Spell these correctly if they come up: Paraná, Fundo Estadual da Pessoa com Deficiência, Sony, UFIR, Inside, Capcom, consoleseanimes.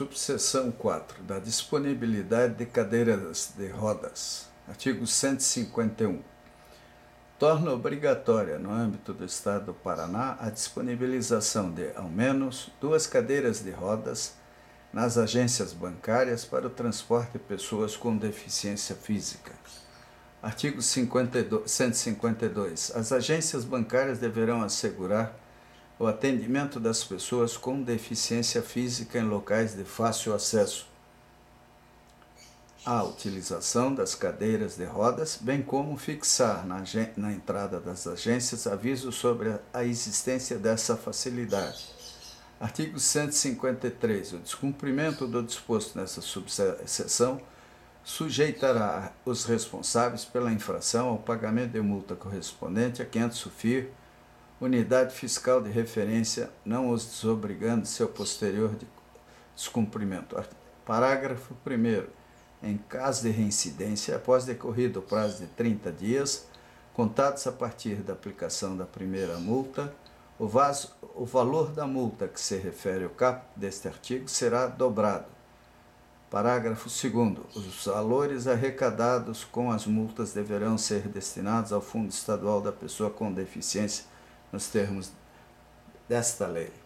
Subseção 4, da disponibilidade de cadeiras de rodas, artigo 151, torna obrigatória, no âmbito do Estado do Paraná, a disponibilização de, ao menos, 2 cadeiras de rodas nas agências bancárias para o transporte de pessoas com deficiência física. Artigo 152. As agências bancárias deverão assegurar o atendimento das pessoas com deficiência física em locais de fácil acesso, a utilização das cadeiras de rodas, bem como fixar na entrada das agências avisos sobre a existência dessa facilidade. Artigo 153. O descumprimento do disposto nessa subseção sujeitará os responsáveis pela infração ao pagamento de multa correspondente a 500 UFIR, unidade fiscal de referência, não os desobrigando seu posterior descumprimento. Parágrafo 1º. Em caso de reincidência, após decorrido o prazo de 30 dias, contados a partir da aplicação da primeira multa, o valor da multa que se refere ao caput deste artigo será dobrado. Parágrafo 2º. Os valores arrecadados com as multas deverão ser destinados ao Fundo Estadual da Pessoa com Deficiência nos termos desta lei.